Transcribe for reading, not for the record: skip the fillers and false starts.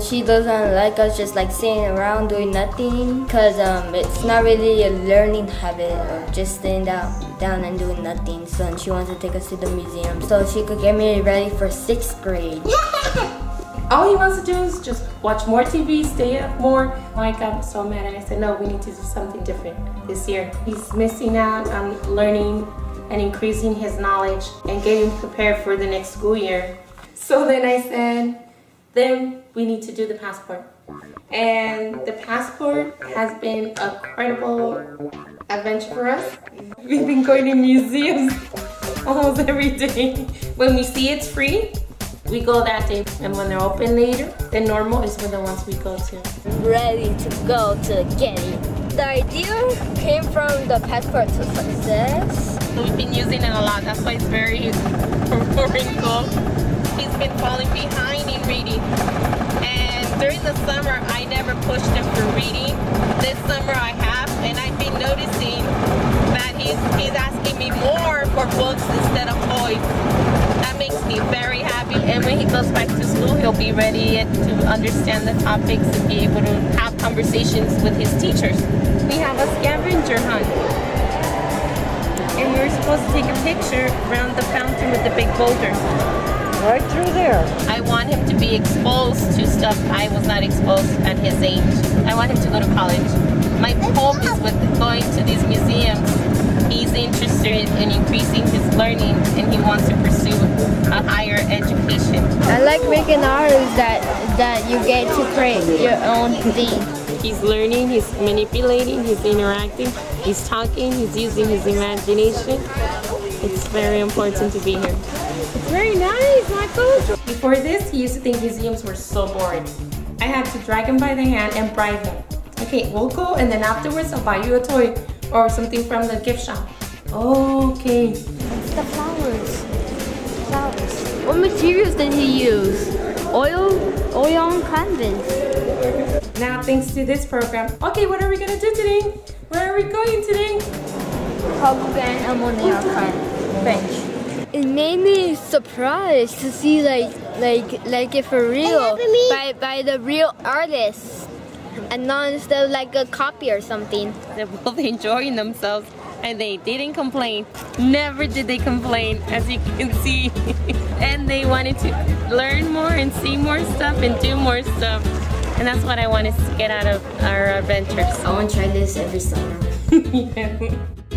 She doesn't like us just like sitting around doing nothing, because it's not really a learning habit of just sitting down and doing nothing. So she wants to take us to the museum so she could get me ready for 6th grade. All he wants to do is just watch more TV, stay up more. I got so mad and I said, no, we need to do something different this year. He's missing out on learning and increasing his knowledge and getting prepared for the next school year. So then I said, then we need to do the passport. And the passport has been a incredible adventure for us. We've been going to museums almost every day. When we see it's free, we go that day, and when they're open later, the normal is when the ones we go to. Ready to go to Getty. The idea came from the Passport to Success. We've been using it a lot, that's why it's very wrinkled. He's been falling behind in reading, and during the summer, I never pushed him for reading. This summer I have, and I've been noticing that he's asking me more for books instead of toys. Makes me very happy, and when he goes back to school he'll be ready to understand the topics and be able to have conversations with his teachers. We have a scavenger hunt, and we were supposed to take a picture around the fountain with the big boulders. Right through there. I want him to be exposed to stuff I was not exposed at his age. I want him to go to college. My hope is with going to these museums, he's interested in increasing his learning and he wants to pursue a higher education. I like making art is that you get to create your own thing. He's learning, he's manipulating, he's interacting, he's talking, he's using his imagination. It's very important to be here. It's very nice, Michael. Before this, he used to think museums were so boring. I had to drag him by the hand and bribe him. Okay, we'll go and then afterwards I'll buy you a toy or something from the gift shop. Okay. It's the flowers. Flowers. What materials did he use? Oil and canvas. Now thanks to this program, okay, what are we gonna do today? Where are we going today? Carbon ammonia bench. It made me surprised to see like it for real by the real artists. And not instead of like a copy or something. They're both enjoying themselves and they didn't complain. Never did they complain, as you can see. And they wanted to learn more and see more stuff and do more stuff. And that's what I wanted to get out of our adventures. I want to try this every summer. Yeah.